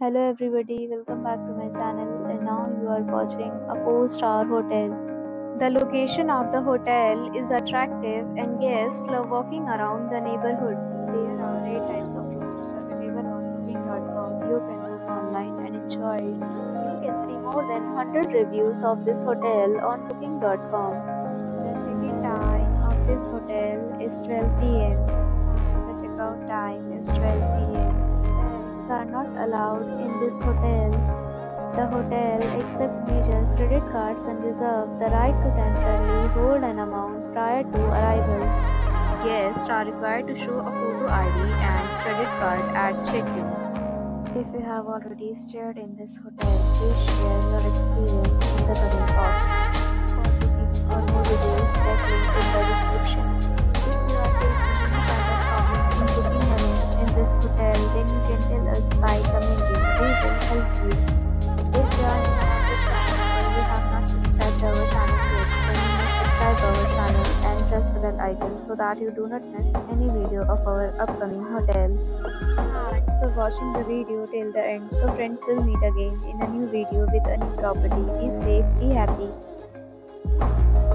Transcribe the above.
Hello everybody, welcome back to my channel, and now you are watching a 4-star hotel. The location of the hotel is attractive and guests love walking around the neighborhood. There are 8 types of rooms available on Booking.com. You can book online and enjoy. You can see more than 100 reviews of this hotel on Booking.com. The check-in time of this hotel is 12 p.m. and the check-out time is 12 p.m. are not allowed in this hotel. The hotel accepts major credit cards and reserves the right to temporarily hold an amount prior to arrival. Guests are required to show a photo ID and credit card at check-in. If you have already stayed in this hotel, please share your experience in the comment box. For booking or more details, check link in the description. If you are facing any kind of problem in booking a room in this hotel, then you can tell us by commenting. We will help you. If you are new on this channel or you have not subscribed our channel yet, then you must subscribe our channel and press the bell icon so that you do not miss any video of our upcoming hotel. Thanks for watching the video till the end. So friends, will meet again in a new video with a new property. Be safe, be happy.